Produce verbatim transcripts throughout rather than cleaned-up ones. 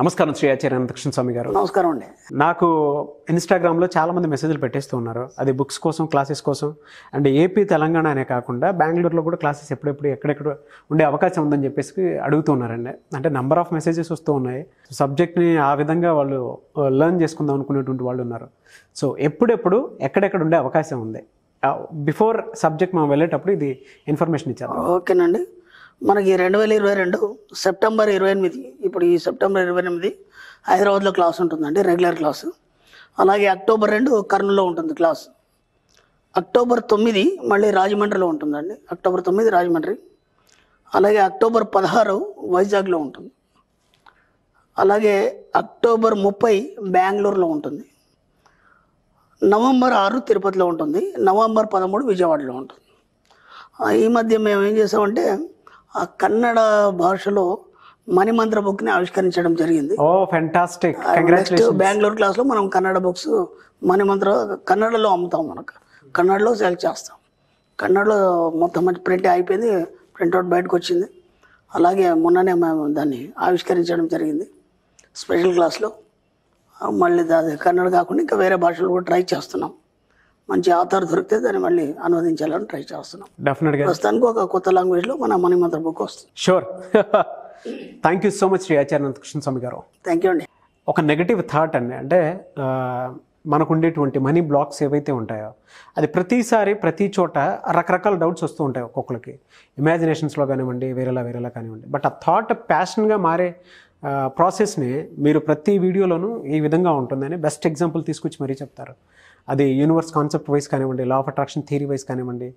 నమస్కారం శ్రీ ఆచార్య అనంతకృష్ణ స్వామి గారు. నమస్కారం అండి. నాకు ఇన్స్టాగ్రామ్లో చాలామంది మెసేజ్లు పెట్టేస్తూ ఉన్నారు, అది బుక్స్ కోసం, క్లాసెస్ కోసం. అండ్ ఏపీ తెలంగాణ అనే కాకుండా బెంగళూరులో కూడా క్లాసెస్ ఎప్పుడెప్పుడు ఎక్కడెక్కడ ఉండే అవకాశం ఉందని చెప్పేసి అడుగుతూ ఉన్నారండి. అంటే నెంబర్ ఆఫ్ మెసేజెస్ వస్తూ ఉన్నాయి. సబ్జెక్ట్ని ఆ విధంగా వాళ్ళు లెర్న్ చేసుకుందాం అనుకునేటువంటి వాళ్ళు ఉన్నారు. సో ఎప్పుడెప్పుడు ఎక్కడెక్కడ ఉండే అవకాశం ఉంది, బిఫోర్ సబ్జెక్ట్ మనం వెళ్ళేటప్పుడు ఇది ఇన్ఫర్మేషన్ ఇచ్చారు. ఓకేనండి. మనకి రెండు వేల ఇరవై రెండు సెప్టెంబర్ ఇరవై ఎనిమిది ఇప్పుడు ఈ సెప్టెంబర్ ఇరవై ఎనిమిది హైదరాబాద్లో క్లాస్ ఉంటుందండి, రెగ్యులర్ క్లాసు. అలాగే అక్టోబర్ రెండు కర్నూలులో ఉంటుంది క్లాస్. అక్టోబర్ తొమ్మిది మళ్ళీ రాజమండ్రిలో ఉంటుందండి, అక్టోబర్ తొమ్మిది రాజమండ్రి. అలాగే అక్టోబర్ పదహారు వైజాగ్లో ఉంటుంది. అలాగే అక్టోబర్ ముప్పై బెంగళూరులో ఉంటుంది. నవంబర్ ఆరు తిరుపతిలో ఉంటుంది. నవంబర్ పదమూడు విజయవాడలో ఉంటుంది. ఈ మధ్య మేము ఏం చేసామంటే ఆ కన్నడ భాషలో మణిమంత్ర బుక్ని ఆవిష్కరించడం జరిగింది. Oh fantastic. బెంగళూరు క్లాస్లో మనం కన్నడ బుక్స్ మణిమంత్ర కన్నడలో అమ్ముతాం, మనకు కన్నడలో సెలెక్ట్ చేస్తాం. కన్నడలో మొత్తం మంచి ప్రింట్ అయిపోయింది, ప్రింట్అవుట్ బయటకు వచ్చింది. అలాగే మొన్ననే మేము దాన్ని ఆవిష్కరించడం జరిగింది స్పెషల్ క్లాస్లో. మళ్ళీ అది కన్నడ కాకుండా ఇంకా వేరే భాషలు కూడా ట్రై చేస్తున్నాం. మంచి ఆధార్ దొరికితే దాన్ని మళ్ళీ అనువదించాలని ట్రై చేస్తున్నాం. డెఫినెట్గా ప్రస్తుతానికి ఒక కొత్త లాంగ్వేజ్లో మన మణిమంత్ర బుక్ వస్తుంది. Sure. Thank you so much Shri Acharya Anantakrishna Swami గారు. థ్యాంక్ యూ అండి. ఒక నెగటివ్ థాట్ అండి, అంటే మనకు ఉండేటువంటి మనీ బ్లాక్స్ ఏవైతే ఉంటాయో అది ప్రతిసారి ప్రతి చోట రకరకాల డౌట్స్ వస్తూ ఉంటాయి ఒక్కొక్కరికి, ఇమాజినేషన్స్లో కానివ్వండి, వేరేలా వేరేలా కానివ్వండి. బట్ ఆ థాట్ ప్యాషన్గా మారే ప్రాసెస్ని మీరు ప్రతి వీడియోలోనూ ఈ విధంగా ఉంటుందని బెస్ట్ ఎగ్జాంపుల్ తీసుకొచ్చి మరీ చెప్తారు. అది యూనివర్స్ కాన్సెప్ట్ వైజ్ కానివ్వండి, law of attraction theory wise కానివ్వండి,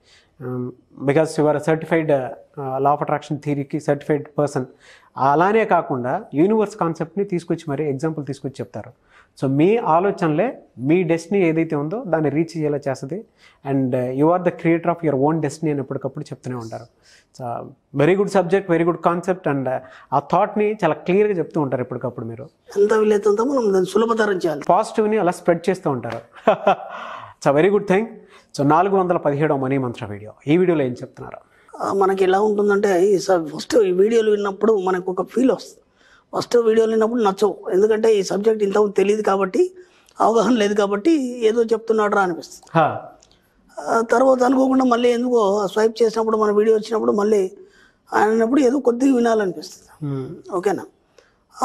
because your certified law of attraction థియరీకి సర్టిఫైడ్ పర్సన్. అలానే కాకుండా యూనివర్స్ కాన్సెప్ట్ని తీసుకొచ్చి మరి ఎగ్జాంపుల్ తీసుకొచ్చి చెప్తారు. సో మీ ఆలోచనలే మీ డెస్టినీ ఏదైతే ఉందో దాన్ని రీచ్ అయ్యేలా చేస్తుంది. And you are the creator of your own destiny అని ఎప్పటికప్పుడు చెప్తూనే ఉంటారు. So very good subject, very good concept. And ఆ థాట్ని చాలా క్లియర్గా చెప్తూ ఉంటారు ఎప్పటికప్పుడు. మీరు ఎంత వీలైతుందో మనం దాన్ని సులభతరం చేయాలి, పాజిటివ్ని అలా స్ప్రెడ్ చేస్తూ ఉంటారు. So very good thing. So నాలుగు వందల పదిహేడవ మనీ మంత్ర వీడియో, ఈ వీడియోలో ఏం చెప్తున్నారు? మనకి ఎలా ఉంటుందంటే ఈ ఫస్ట్ ఈ వీడియోలు విన్నప్పుడు మనకు ఒక ఫీల్ వస్తుంది. ఫస్ట్ వీడియోలు విన్నప్పుడు నచ్చవు, ఎందుకంటే ఈ సబ్జెక్ట్ ఇంత తెలియదు కాబట్టి, అవగాహన లేదు కాబట్టి ఏదో చెప్తున్నాడు రా అనిపిస్తుంది. తర్వాత అనుకోకుండా మళ్ళీ ఎందుకో స్వైప్ చేసినప్పుడు మన వీడియో వచ్చినప్పుడు మళ్ళీ ఆయనప్పుడు ఏదో కొద్దిగా వినాలనిపిస్తుంది. ఓకేనా?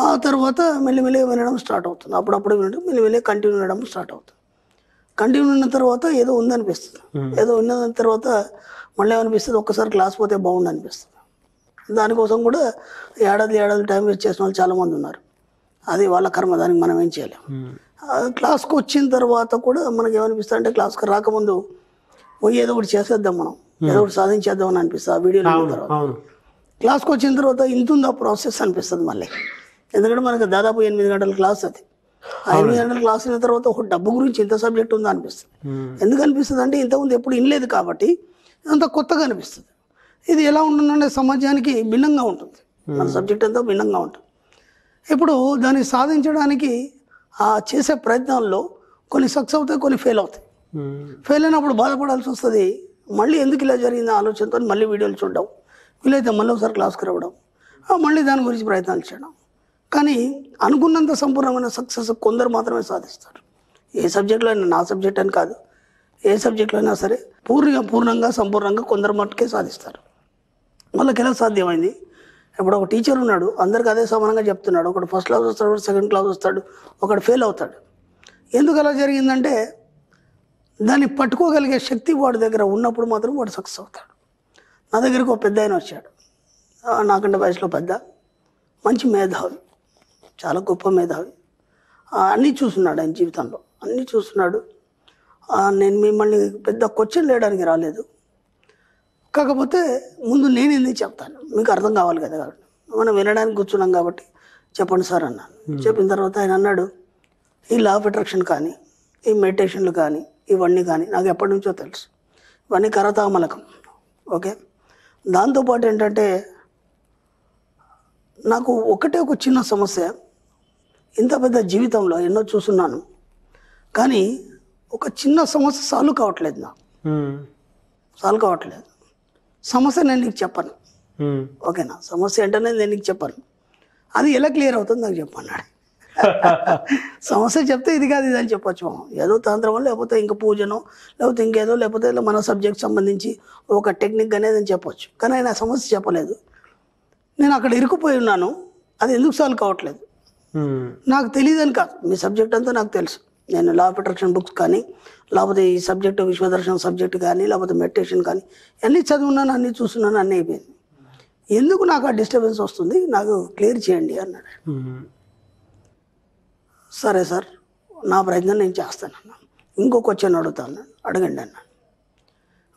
ఆ తర్వాత మెల్లిమెల్లి వినడం స్టార్ట్ అవుతుంది. అప్పుడప్పుడు వినడం మెల్లిమెల్లి కంటిన్యూ వినడం స్టార్ట్ అవుతుంది. కంటిన్యూ ఉన్న తర్వాత ఏదో ఉందనిపిస్తుంది. ఏదో ఉన్న తర్వాత మళ్ళీ ఏమనిపిస్తుంది, ఒక్కసారి క్లాస్ పోతే బాగుండు అనిపిస్తుంది. దానికోసం కూడా ఏడాది ఏడాది టైం వేస్ట్ చేసిన వాళ్ళు చాలామంది ఉన్నారు. అది వాళ్ళ కర్మ, దానికి మనం ఏం చేయలేం. క్లాస్కి వచ్చిన తర్వాత కూడా మనకి ఏమనిపిస్తుంది అంటే క్లాస్కి రాకముందు పోయి ఏదో ఒకటి చేసేద్దాం, మనం ఏదో ఒకటి సాధించేద్దాం అని అనిపిస్తుంది. ఆ వీడియోలో తర్వాత క్లాస్కి వచ్చిన తర్వాత ఇంతుందా ప్రాసెస్ అనిపిస్తుంది మళ్ళీ. ఎందుకంటే మనకు దాదాపు ఎనిమిది గంటల క్లాస్, అది ఎనిమిది గంటల క్లాస్ అయిన తర్వాత ఒక డబ్బు గురించి ఇంత సబ్జెక్ట్ ఉందా అనిపిస్తుంది. ఎందుకు అనిపిస్తుంది అంటే ఇంతకుముందు ఎప్పుడు వినలేదు కాబట్టి అంత కొత్తగా అనిపిస్తుంది. ఇది ఎలా ఉంటుందంటే సమాజానికి భిన్నంగా ఉంటుంది, మన సబ్జెక్ట్ అంతా భిన్నంగా ఉంటుంది. ఇప్పుడు దాన్ని సాధించడానికి ఆ చేసే ప్రయత్నాల్లో కొన్ని సక్సెస్ అవుతాయి, కొన్ని ఫెయిల్ అవుతాయి. ఫెయిల్ అయినప్పుడు బాధపడాల్సి వస్తుంది. మళ్ళీ ఎందుకు ఇలా జరిగింది ఆలోచనతో మళ్ళీ వీడియోలు చూడడం, వీలైతే మళ్ళీ ఒకసారి క్లాస్కి రావడం, మళ్ళీ దాని గురించి ప్రయత్నాలు చేయడం. కానీ అనుకున్నంత సంపూర్ణమైన సక్సెస్ కొందరు మాత్రమే సాధిస్తారు. ఏ సబ్జెక్ట్లో అయినా, నా సబ్జెక్ట్ అని కాదు, ఏ సబ్జెక్ట్లో అయినా సరే పూర్తిగా పూర్ణంగా సంపూర్ణంగా కొందరు మట్టుకే సాధిస్తారు. వాళ్ళకి ఎలా సాధ్యమైంది? ఇప్పుడు ఒక టీచర్ ఉన్నాడు, అందరికీ అదే సమానంగా చెప్తున్నాడు. ఒకడు ఫస్ట్ క్లాస్ వస్తాడు, ఒకటి సెకండ్ క్లాస్ వస్తాడు, ఒకడు ఫెయిల్ అవుతాడు. ఎందుకు అలా జరిగిందంటే దాన్ని పట్టుకోగలిగే శక్తి వాడి దగ్గర ఉన్నప్పుడు మాత్రం వాడు సక్సెస్ అవుతాడు. నా దగ్గరకు ఒక పెద్ద ఆయన వచ్చాడు, నాకంటే వయసులో పెద్ద, మంచి మేధావి, చాలా గొప్ప మేధావి. అన్నీ చూస్తున్నాడు, ఆయన జీవితంలో అన్నీ చూస్తున్నాడు. నేను మిమ్మల్ని పెద్ద క్వశ్చన్ లేయడానికి రాలేదు, కాకపోతే ముందు నేను ఎందుకు చెప్తాను, మీకు అర్థం కావాలి కదా, కాబట్టి మనం వినడానికి కూర్చున్నాం కాబట్టి చెప్పండి సార్ అన్నాను. చెప్పిన తర్వాత ఆయన అన్నాడు, ఈ లా ఆఫ్ అట్రాక్షన్ కానీ, ఈ మెడిటేషన్లు కానీ, ఇవన్నీ కానీ నాకు ఎప్పటి నుంచో తెలుసు, ఇవన్నీ కరతామలకం. ఓకే, దాంతోపాటు ఏంటంటే నాకు ఒకటే ఒక చిన్న సమస్య, ఇంత పెద్ద జీవితంలో ఎన్నో చూస్తున్నాను కానీ ఒక చిన్న సమస్య సాల్వ్ కావట్లేదు, నాకు సాల్వ్ కావట్లేదు. సమస్య నేను నీకు చెప్పను, ఓకేనా, సమస్య ఏంటనే నేను నీకు చెప్పను. ఆ అది ఎలా క్లియర్ అవుతుంది నాకు చెప్పన్నాడు. సమస్య చెప్తే ఇది కాదు ఇది అని చెప్పచ్చు, ఏదో తంత్రమో లేకపోతే ఇంకా పూజనో లేకపోతే ఇంకేదో లేకపోతే మన సబ్జెక్ట్ సంబంధించి ఒక టెక్నిక్ అనేది అని చెప్పొచ్చు. కానీ ఆయన ఆ సమస్య చెప్పలేదు. నేను అక్కడ ఇరుక్కుపోయి ఉన్నాను, అది ఎందుకు సాల్వ్ కావట్లేదు నాకు తెలియదని కాదు. మీ సబ్జెక్ట్ అంతా నాకు తెలుసు, నేను లా ఆఫ్ అట్రాక్షన్ బుక్స్ కానీ లేకపోతే ఈ సబ్జెక్టు విశ్వదర్శనం సబ్జెక్ట్ కానీ లేకపోతే మెడిటేషన్ కానీ అన్నీ చదువున్నాను, అన్నీ చూస్తున్నాను, అన్నీ అయిపోయింది. ఎందుకు నాకు ఆ డిస్టర్బెన్స్ వస్తుంది, నాకు క్లియర్ చేయండి అన్నాడు. సరే సార్ నా ప్రయత్నం నేను చేస్తానన్నా, ఇంకో క్వశ్చన్ అడుగుతాను, అడగండి అన్నాను.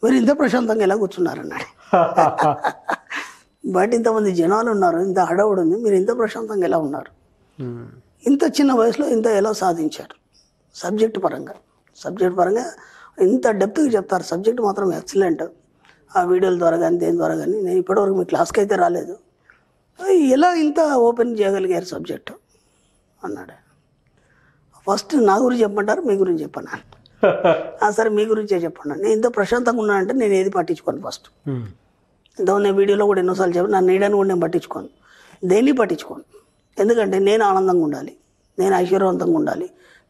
మీరు ఇంత ప్రశాంతంగా ఎలా కూర్చున్నారన్నాడు. బయట ఇంతమంది జనాలు ఉన్నారు, ఇంత హడావుడు ఉంది, మీరు ఇంత ప్రశాంతంగా ఎలా ఉన్నారు, ఇంత చిన్న వయసులో ఇంత ఎలా సాధించారు సబ్జెక్ట్ పరంగా? సబ్జెక్ట్ పరంగా ఇంత డెప్త్గా చెప్తారు, సబ్జెక్ట్ మాత్రం ఎక్సలెంట్. ఆ వీడియోల ద్వారా కానీ దేని ద్వారా కానీ నేను ఇప్పటివరకు మీ క్లాస్కి అయితే రాలేదు, ఎలా ఇంత ఓపెన్ చేయగలిగారు సబ్జెక్టు అన్నాడు. ఫస్ట్ నా గురించి చెప్పమంటారు మీ గురించి చెప్పన్నాను. సరే మీ గురించే చెప్పండి. నేను ఇంత ప్రశాంతంగా ఉన్నానంటే నేను ఏది పట్టించుకోను. ఫస్ట్ ఇంత నేను వీడియోలో కూడా ఎన్నోసార్లు చెప్పాను, నా నీడని కూడా నేను పట్టించుకోను, దేన్ని పట్టించుకోను. ఎందుకంటే నేను ఆనందంగా ఉండాలి, నేను ఐశ్వర్యవంతంగా ఉండాలి,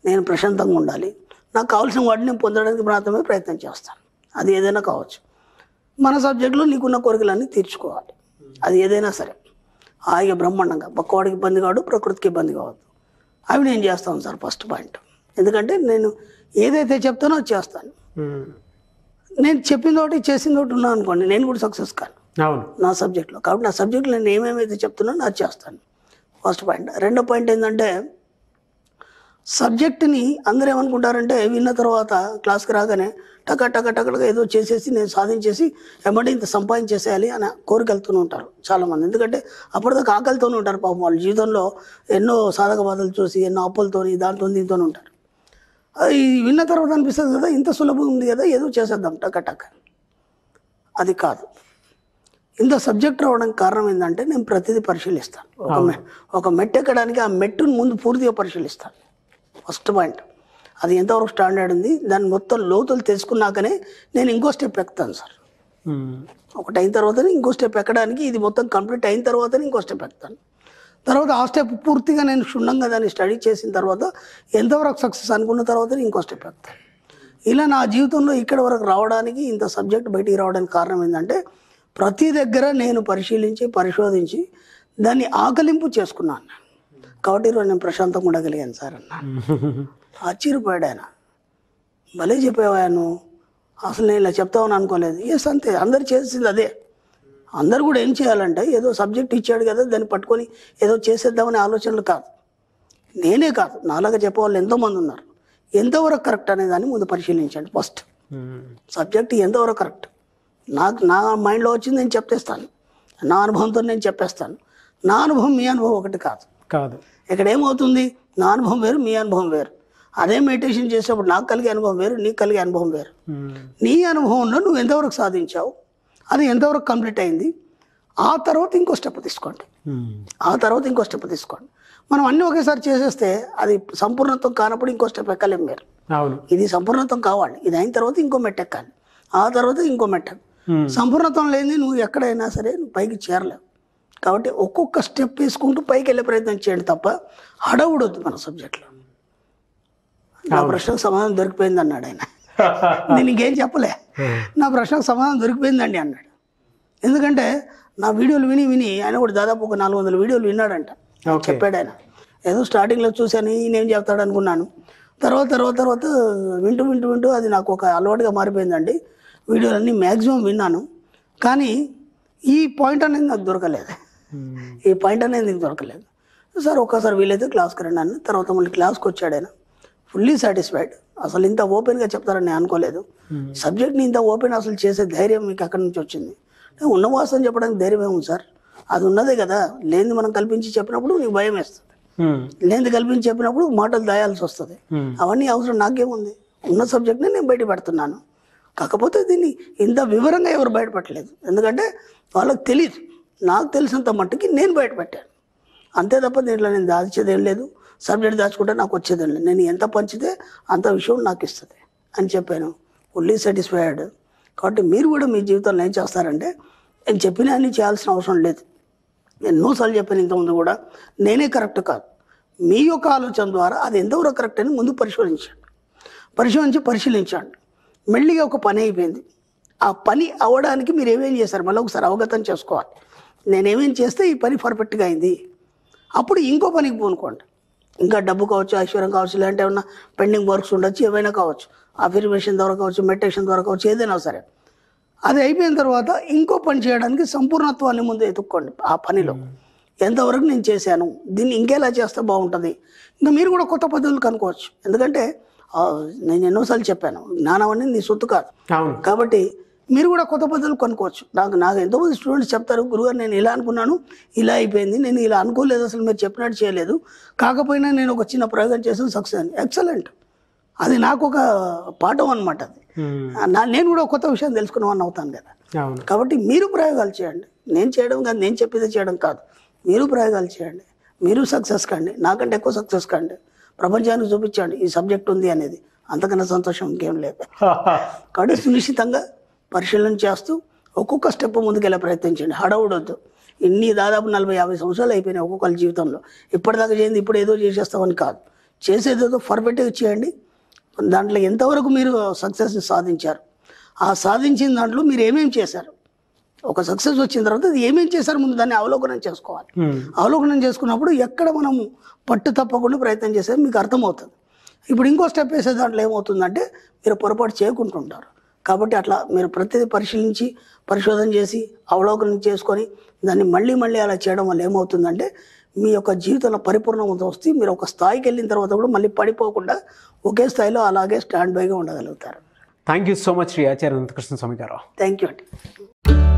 నేను ప్రశాంతంగా ఉండాలి, నాకు కావాల్సిన వాటిని నేను పొందడానికి మాత్రమే ప్రయత్నం చేస్తాను. అది ఏదైనా కావచ్చు, మన సబ్జెక్టులో నీకున్న కోరికలన్నీ తీర్చుకోవాలి, అది ఏదైనా సరే హాయిగా బ్రహ్మాండంగా. పక్కవాడికి ఇబ్బంది కావద్దు, ప్రకృతికి ఇబ్బంది కావద్దు, అవి నేను చేస్తాను సార్ ఫస్ట్ పాయింట్. ఎందుకంటే నేను ఏదైతే చెప్తానో అది చేస్తాను. నేను చెప్పింది ఒకటి చేసింది ఒకటి ఉన్నాను అనుకోండి, నేను కూడా సక్సెస్ కాను నా సబ్జెక్ట్లో. కాబట్టి నా సబ్జెక్ట్లో నేను ఏమేమైతే చెప్తున్నానో అది చేస్తాను, ఫస్ట్ పాయింట్. రెండో పాయింట్ ఏంటంటే, సబ్జెక్ట్ని అందరూ ఏమనుకుంటారంటే విన్న తర్వాత క్లాస్కి రాగానే టక టక టకటగా ఏదో చేసేసి నేను సాధించేసి ఏమంటే ఇంత సంపాదించేసేయాలి అని కోరికలతోనే ఉంటారు చాలామంది. ఎందుకంటే అప్పటిదాకా ఆకలితోనే ఉంటారు పాపం, వాళ్ళు జీవితంలో ఎన్నో సాధక బాధలు చూసి ఎన్నో అప్పులతోని దాంతో దీంతోనే ఉంటారు. అది విన్న తర్వాత అనిపిస్తుంది కదా ఇంత సులభంగా ఉంది కదా ఏదో చేసేద్దాం టక టక. అది కాదు. ఇంత సబ్జెక్ట్ రావడానికి కారణం ఏంటంటే నేను ప్రతిదీ పరిశీలిస్తాను. ఒక ఒక మెట్టు ఎక్కడానికి ఆ మెట్టును ముందు పూర్తిగా పరిశీలిస్తాను, ఫస్ట్ పాయింట్. అది ఎంతవరకు స్టాండర్డ్ ఉంది దాన్ని మొత్తం లోతులు తెలుసుకున్నాకనే నేను ఇంకో స్టెప్ ఎక్కుతాను సార్. ఒకటి అయిన తర్వాత ఇంకో స్టెప్ ఎక్కడానికి ఇది మొత్తం కంప్లీట్ అయిన తర్వాతనే ఇంకో స్టెప్ ఎక్కుతాను. తర్వాత ఆ స్టెప్ పూర్తిగా నేను క్షుణ్ణంగా దాన్ని స్టడీ చేసిన తర్వాత ఎంతవరకు సక్సెస్ అనుకున్న తర్వాతనే ఇంకో స్టెప్ ఎక్కుతాను. ఇలా నా జీవితంలో ఇక్కడ వరకు రావడానికి, ఇంత సబ్జెక్ట్ బయటికి రావడానికి కారణం ఏంటంటే ప్రతి దగ్గర నేను పరిశీలించి పరిశోధించి దాన్ని ఆకలింపు చేసుకున్నాను. కాబట్టి ఈరోజు నేను ప్రశాంతంగా ఉండగలిగాను సార్ అన్న. ఆశ్చర్యపోయాడు ఆయన, భలే చెప్పేవాను, అసలు నేను ఇలా చెప్తామని అనుకోలేదు. ఎస్ అంతే, అందరు చేసింది అదే. అందరు కూడా ఏం చేయాలంటే ఏదో సబ్జెక్ట్ ఇచ్చాడు కదా దాన్ని పట్టుకొని ఏదో చేసేద్దామనే ఆలోచనలు కాదు. నేనే కాదు నాలాగా చెప్పేవాళ్ళు ఎంతోమంది ఉన్నారు. ఎంతవరకు కరెక్ట్ అనే దాన్ని ముందు పరిశీలించండి ఫస్ట్. సబ్జెక్ట్ ఎంతవరకు కరెక్ట్, నాకు నా మైండ్లో వచ్చింది నేను చెప్పేస్తాను, నా అనుభవంతో నేను చెప్పేస్తాను. నా అనుభవం మీ అనుభవం ఒకటి కాదు కాదు ఇక్కడ ఏమవుతుంది, నా అనుభవం వేరు మీ అనుభవం వేరు. అదే మెడిటేషన్ చేసేప్పుడు నాకు కలిగే అనుభవం వేరు, నీకు కలిగే అనుభవం వేరు. నీ అనుభవంలో నువ్వు ఎంతవరకు సాధించావు, అది ఎంతవరకు కంప్లీట్ అయింది, ఆ తర్వాత ఇంకో స్టెప్ తీసుకోండి, ఆ తర్వాత ఇంకో స్టెప్ తీసుకోండి. మనం అన్నీ ఒకేసారి చేసేస్తే అది సంపూర్ణత్వం కానప్పుడు ఇంకో స్టెప్ ఎక్కలేము మీరు. ఇది సంపూర్ణత్వం కావాలి, ఇది అయిన తర్వాత ఇంకో మెట్టు ఎక్కాలి, ఆ తర్వాత ఇంకో మెట్టు. సంపూర్ణత్వం లేని నువ్వు ఎక్కడైనా సరే నువ్వు పైకి చేరలేవు. కాబట్టి ఒక్కొక్క స్టెప్ వేసుకుంటూ పైకి వెళ్ళే ప్రయత్నం చేయండి తప్ప హడవుడొద్దు మన సబ్జెక్ట్లో. నా ప్రశ్నకు సమాధానం దొరికిపోయింది అన్నాడు ఆయన. నేను ఇంకేం చెప్పలే, నా ప్రశ్నకు సమాధానం దొరికిపోయిందండి అన్నాడు. ఎందుకంటే నా వీడియోలు విని విని ఆయన కూడా దాదాపు ఒక నాలుగు వందల వీడియోలు విన్నాడంట. చెప్పాడు ఆయన, ఏదో స్టార్టింగ్లో చూశాను ఈయనేం చెప్తాడు అనుకున్నాను, తర్వాత తర్వాత తర్వాత వింటూ వింటూ వింటూ అది నాకు ఒక అలవాటుగా మారిపోయిందండి. వీడియోలన్నీ మ్యాక్సిమం విన్నాను, కానీ ఈ పాయింట్ అనేది నాకు దొరకలేదు, ఈ పాయింట్ అనేది నీకు దొరకలేదు సార్. ఒక్కసారి వీలైతే క్లాస్కి రండి అన్న. తర్వాత మళ్ళీ క్లాస్కి వచ్చాడు ఆయన, ఫుల్లీ సాటిస్ఫైడ్. అసలు ఇంత ఓపెన్గా చెప్తారని నేను అనుకోలేదు, సబ్జెక్ట్ని ఇంత ఓపెన్ అసలు చేసే ధైర్యం మీకు అక్కడి నుంచి వచ్చింది. ఉన్న వాస్తవం చెప్పడానికి ధైర్యం ఏముంది సార్, అది ఉన్నదే కదా. లేనిది మనం కల్పించి చెప్పినప్పుడు నీకు భయం వేస్తుంది, లేనిది కల్పించి చెప్పినప్పుడు మాటలు దాయాల్సి వస్తుంది. అవన్నీ అవసరం నాకేముంది, ఉన్న సబ్జెక్ట్ని నేను బయట పెడుతున్నాను. కాకపోతే దీన్ని ఇంత వివరంగా ఎవరు బయటపెట్టలేదు, ఎందుకంటే వాళ్ళకి తెలియదు. నాకు తెలిసినంత మట్టుకి నేను బయటపెట్టాను అంతే తప్ప దీంట్లో నేను దాచేదేం లేదు, సబ్జెక్ట్ దాచుకుంటే నాకు వచ్చేదేం లేదు. నేను ఎంత పంచితే అంత విషయం నాకు ఇస్తుంది అని చెప్పాను. Fully satisfied. కాబట్టి మీరు కూడా మీ జీవితంలో ఏం చేస్తారంటే నేను చెప్పిన అన్నీ చేయాల్సిన అవసరం లేదు, నేను ఎన్నోసార్లు చెప్పాను ఇంతకుముందు కూడా, నేనే కరెక్ట్ కాదు, మీ యొక్క ఆలోచన ద్వారా అది ఎంతవరకు కరెక్ట్ అని ముందు పరిశోధించండి, పరిశోధించి పరిశీలించండి. మెల్లిగా ఒక పని అయిపోయింది, ఆ పని అవ్వడానికి మీరు ఏమేం చేశారు మళ్ళీ ఒకసారి అవగతం చేసుకోవాలి. నేనేమేం చేస్తే ఈ పని పర్ఫెక్ట్గా అయింది, అప్పుడు ఇంకో పనికి పోనుకోండి. ఇంకా డబ్బు కావచ్చు, ఐశ్వర్యం కావచ్చు, ఇలాంటి ఏమన్నా పెండింగ్ వర్క్స్ ఉండొచ్చు, ఏమైనా కావచ్చు, అఫర్మేషన్ ద్వారా కావచ్చు, మెడిటేషన్ ద్వారా కావచ్చు, ఏదైనా సరే. అది అయిపోయిన తర్వాత ఇంకో పని చేయడానికి సంపూర్ణత్వాన్ని ముందు ఎదుక్కోండి. ఆ పనిలో ఎంతవరకు నేను చేశాను, దీన్ని ఇంకెలా చేస్తే బాగుంటుంది, ఇంకా మీరు కూడా కొత్త పద్ధతులు కనుక్కోవచ్చు. ఎందుకంటే నేను ఎన్నోసార్లు చెప్పాను, జ్ఞానం అనేది నీ సొత్తు కాదు, కాబట్టి మీరు కూడా కొత్త పద్ధతులు కనుక్కోవచ్చు. నాకు నాకు ఎంతోమంది స్టూడెంట్స్ చెప్తారు, గురుగారు నేను ఇలా అనుకున్నాను, ఇలా అయిపోయింది, నేను ఇలా అనుకోలేదు, అసలు మీరు చెప్పినట్టు చేయలేదు, కాకపోయినా నేను ఒక చిన్న ప్రయోగం చేసాను, సక్సెస్ అని. ఎక్సలెంట్, అది నాకు ఒక పాఠం అనమాట. అది నా నేను కూడా కొత్త విషయం తెలుసుకున్నామని అవుతాను కదా. కాబట్టి మీరు ప్రయోగాలు చేయండి, నేను చేయడం కాదు, నేను చెప్పేది చేయడం కాదు, మీరు ప్రయోగాలు చేయండి, మీరు సక్సెస్ కండి, నాకంటే ఎక్కువ సక్సెస్ కండి, ప్రపంచానికి చూపించండి ఈ సబ్జెక్ట్ ఉంది అనేది. అంతకన్నా సంతోషం ఇంకేం లేదు. కాబట్టి సునిశ్చితంగా పరిశీలన చేస్తూ ఒక్కొక్క స్టెప్ ముందుకెళ్ళే ప్రయత్నించండి, హడవుడొద్దు. ఇన్ని దాదాపు నలభై యాభై సంవత్సరాలు అయిపోయినాయి ఒక్కొక్కరి జీవితంలో. ఇప్పటిదాకా చేయండి ఇప్పుడు ఏదో చేసేస్తామని కాదు, చేసేదేదో పర్ఫెక్ట్గా చేయండి. దాంట్లో ఎంతవరకు మీరు సక్సెస్ని సాధించారు, ఆ సాధించిన దాంట్లో మీరు ఏమేమి చేశారు, ఒక సక్సెస్ వచ్చిన తర్వాత అది ఏమేమి చేశారు ముందు దాన్ని అవలోకనం చేసుకోవాలి. అవలోకనం చేసుకున్నప్పుడు ఎక్కడ మనము పట్టు తప్పకుండా ప్రయత్నం చేసేది మీకు అర్థమవుతుంది. ఇప్పుడు ఇంకో స్టెప్ వేసే దాంట్లో ఏమవుతుందంటే మీరు పొరపాటు చేయకుంటుంటారు. కాబట్టి అట్లా మీరు ప్రతిదీ పరిశీలించి పరిశోధన చేసి అవలోకనం చేసుకొని దాన్ని మళ్ళీ మళ్ళీ అలా చేయడం వల్ల ఏమవుతుందంటే మీ యొక్క జీవితంలో పరిపూర్ణత వస్తే మీరు ఒక స్థాయికి వెళ్ళిన తర్వాత కూడా మళ్ళీ పడిపోకుండా ఒకే స్థాయిలో అలాగే స్టాండ్ బైగా ఉండగలుగుతారు. Thank you so much Shri Acharya Anantakrishna Swami గారు. థ్యాంక్ యూ అండి.